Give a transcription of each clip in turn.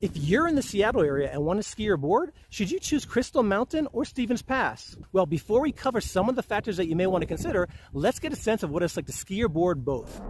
If you're in the Seattle area and want to ski or board, should you choose Crystal Mountain or Stevens Pass? Well, before we cover some of the factors that you may want to consider, let's get a sense of what it's like to ski or board both.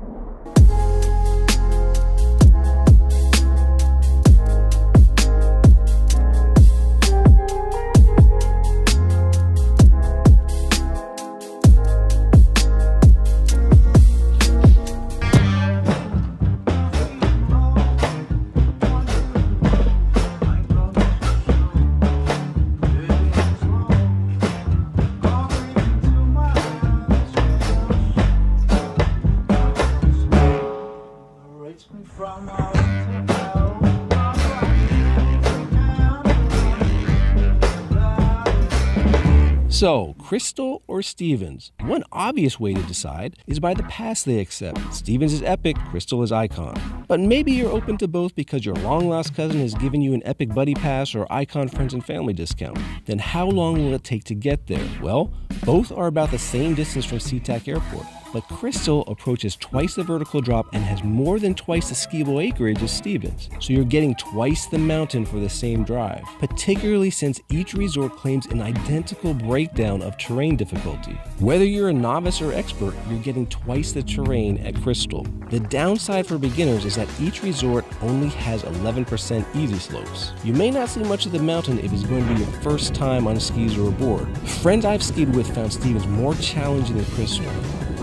So, Crystal or Stevens? One obvious way to decide is by the pass they accept. Stevens is epic, Crystal is icon. But maybe you're open to both because your long-lost cousin has given you an epic buddy pass or icon friends and family discount. Then how long will it take to get there? Well, both are about the same distance from Sea-Tac Airport. But Crystal approaches twice the vertical drop and has more than twice the skiable acreage as Stevens, so you're getting twice the mountain for the same drive, particularly since each resort claims an identical breakdown of terrain difficulty. Whether you're a novice or expert, you're getting twice the terrain at Crystal. The downside for beginners is that each resort only has 11% easy slopes. You may not see much of the mountain if it's going to be your first time on skis or a board. Friends I've skied with found Stevens more challenging than Crystal.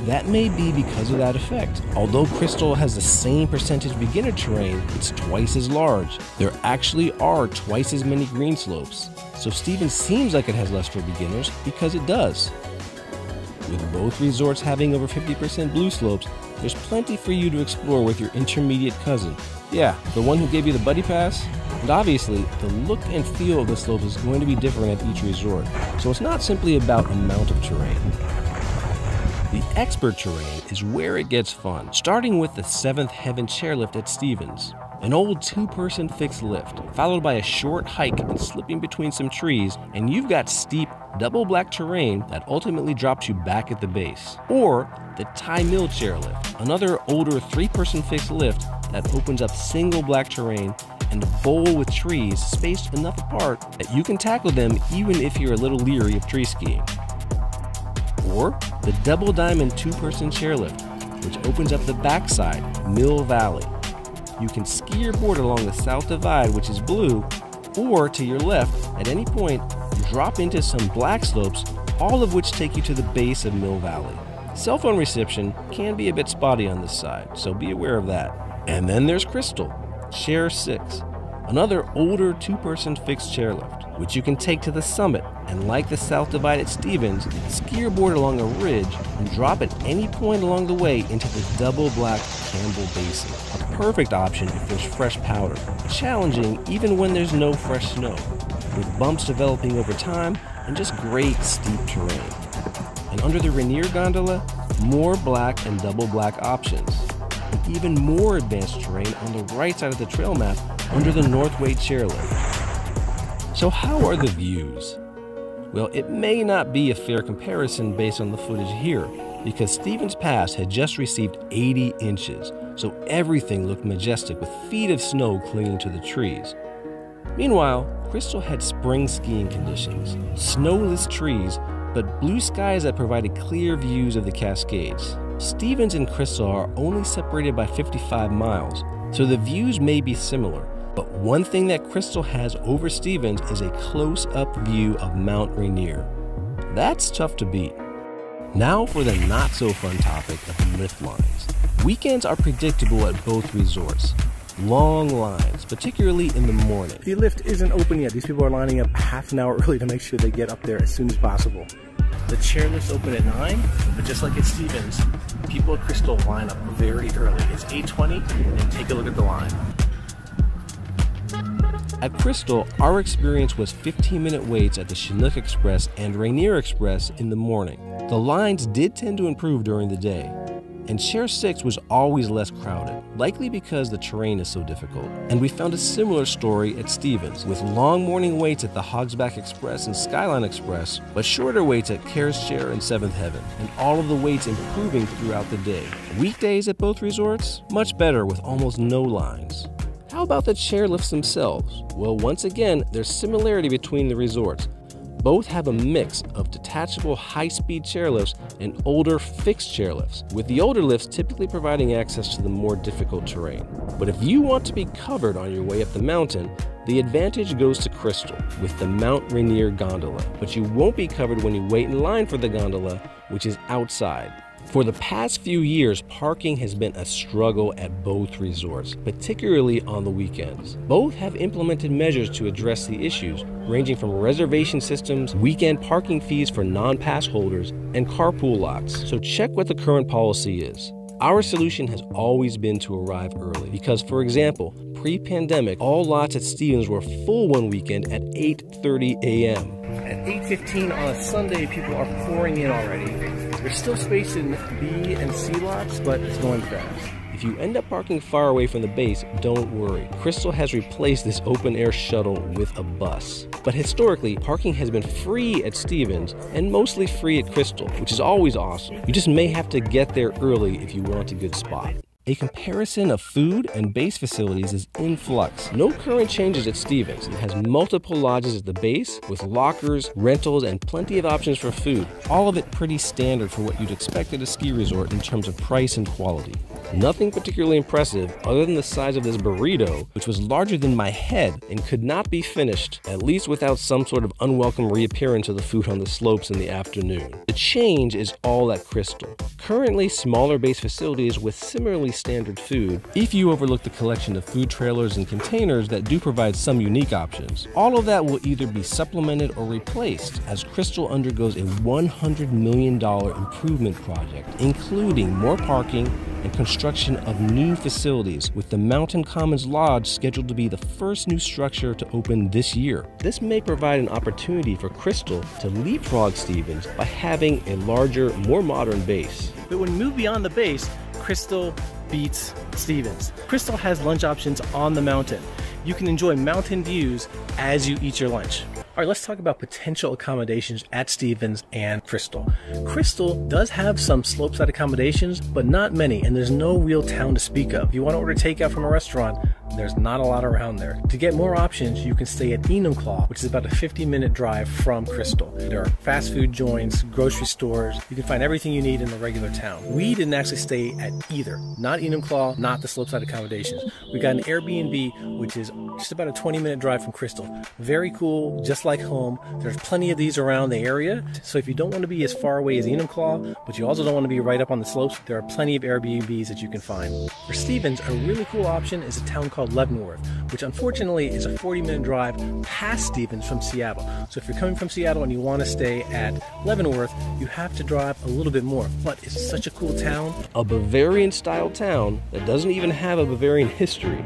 That may be because of that effect. Although Crystal has the same percentage beginner terrain, it's twice as large. There actually are twice as many green slopes. So Stevens seems like it has less for beginners because it does. With both resorts having over 50% blue slopes, there's plenty for you to explore with your intermediate cousin. Yeah, the one who gave you the buddy pass? And obviously, the look and feel of the slopes is going to be different at each resort. So it's not simply about amount of terrain. The expert terrain is where it gets fun, starting with the 7th Heaven Chairlift at Stevens. An old two-person fixed lift, followed by a short hike and slipping between some trees, and you've got steep, double black terrain that ultimately drops you back at the base. Or the Thai Mill Chairlift, another older three-person fixed lift that opens up single black terrain and a bowl with trees spaced enough apart that you can tackle them even if you're a little leery of tree skiing. Or the double diamond two-person chairlift, which opens up the backside, Mill Valley. You can ski or board along the South Divide, which is blue, or to your left at any point, drop into some black slopes, all of which take you to the base of Mill Valley. Cell phone reception can be a bit spotty on this side, so be aware of that. And then there's Crystal, Chair 6, another older two-person fixed chairlift, which you can take to the summit, and like the South Divide at Stevens, ski or board along a ridge and drop at any point along the way into the double black Campbell Basin. A perfect option if there's fresh powder, challenging even when there's no fresh snow, with bumps developing over time and just great steep terrain. And under the Rainier Gondola, more black and double black options, and even more advanced terrain on the right side of the trail map under the Northway chairlift. So how are the views? Well, it may not be a fair comparison based on the footage here, because Stevens Pass had just received 80 inches, so everything looked majestic with feet of snow clinging to the trees. Meanwhile, Crystal had spring skiing conditions, snowless trees, but blue skies that provided clear views of the Cascades. Stevens and Crystal are only separated by 55 miles, so the views may be similar. But one thing that Crystal has over Stevens is a close-up view of Mount Rainier. That's tough to beat. Now for the not-so-fun topic of lift lines. Weekends are predictable at both resorts. Long lines, particularly in the morning. The lift isn't open yet. These people are lining up half an hour early to make sure they get up there as soon as possible. The chairlifts open at 9, but just like at Stevens, people at Crystal line up very early. It's 8:20, and take a look at the line. At Crystal, our experience was 15-minute waits at the Chinook Express and Rainier Express in the morning. The lines did tend to improve during the day, and Chair 6 was always less crowded, likely because the terrain is so difficult. And we found a similar story at Stevens, with long morning waits at the Hogsback Express and Skyline Express, but shorter waits at Care's Chair and 7th Heaven, and all of the waits improving throughout the day. Weekdays at both resorts? Much better with almost no lines. How about the chairlifts themselves? Well, once again, there's similarity between the resorts. Both have a mix of detachable high-speed chairlifts and older fixed chairlifts, with the older lifts typically providing access to the more difficult terrain. But if you want to be covered on your way up the mountain, the advantage goes to Crystal with the Mount Rainier Gondola, but you won't be covered when you wait in line for the gondola, which is outside. For the past few years, parking has been a struggle at both resorts, particularly on the weekends. Both have implemented measures to address the issues, ranging from reservation systems, weekend parking fees for non-pass holders, and carpool lots. So check what the current policy is. Our solution has always been to arrive early because, for example, pre-pandemic, all lots at Stevens were full one weekend at 8:30 a.m. At 8:15 on a Sunday, people are pouring in already. There's still space in B and C lots, but it's going fast. If you end up parking far away from the base, don't worry. Crystal has replaced this open-air shuttle with a bus. But historically, parking has been free at Stevens and mostly free at Crystal, which is always awesome. You just may have to get there early if you want a good spot. A comparison of food and base facilities is in flux. No current changes at Stevens. It has multiple lodges at the base with lockers, rentals, and plenty of options for food. All of it pretty standard for what you'd expect at a ski resort in terms of price and quality. Nothing particularly impressive other than the size of this burrito, which was larger than my head and could not be finished, at least without some sort of unwelcome reappearance of the food on the slopes in the afternoon. The change is all at Crystal. Currently, smaller base facilities with similarly standard food, if you overlook the collection of food trailers and containers that do provide some unique options. All of that will either be supplemented or replaced as Crystal undergoes a $100 million improvement project, including more parking and construction of new facilities, with the Mountain Commons Lodge scheduled to be the first new structure to open this year. This may provide an opportunity for Crystal to leapfrog Stevens by having a larger, more modern base. But when we move beyond the base, Crystal beats Stevens. Crystal has lunch options on the mountain. You can enjoy mountain views as you eat your lunch. All right, let's talk about potential accommodations at Stevens and Crystal. Crystal does have some slope-side accommodations, but not many, and there's no real town to speak of. If you want to order takeout from a restaurant, there's not a lot around there. To get more options, you can stay at Enumclaw, which is about a 50-minute drive from Crystal. There are fast food joints, grocery stores. You can find everything you need in the regular town. We didn't actually stay at either. Not Enumclaw, not the slope-side accommodations. We got an Airbnb, which is just about a 20-minute drive from Crystal. Very cool, just like home. There's plenty of these around the area. So if you don't want to be as far away as Enumclaw, but you also don't want to be right up on the slopes, there are plenty of Airbnbs that you can find. For Stevens, a really cool option is a town called Leavenworth, which unfortunately is a 40-minute drive past Stevens from Seattle. So if you're coming from Seattle and you want to stay at Leavenworth, you have to drive a little bit more. But it's such a cool town. A Bavarian-style town that doesn't even have a Bavarian history.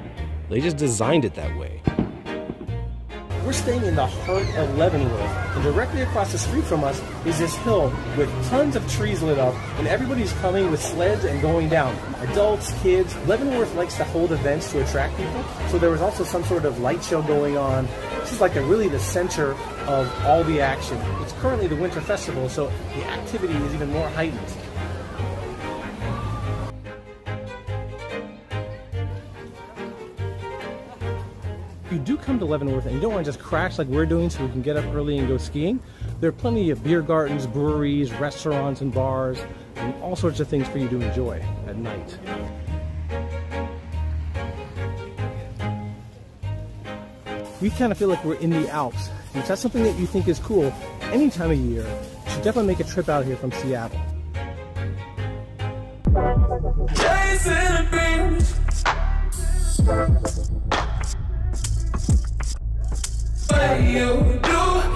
They just designed it that way. We're staying in the heart of Leavenworth, and directly across the street from us is this hill with tons of trees lit up, and everybody's coming with sleds and going down. Adults, kids. Leavenworth likes to hold events to attract people, so there was also some sort of light show going on. This is like really the center of all the action. It's currently the winter festival, so the activity is even more heightened. If you do come to Leavenworth and you don't want to just crash like we're doing so we can get up early and go skiing, there are plenty of beer gardens, breweries, restaurants, and bars, and all sorts of things for you to enjoy at night. We kind of feel like we're in the Alps, and if that's something that you think is cool any time of year, you should definitely make a trip out here from Seattle. You do.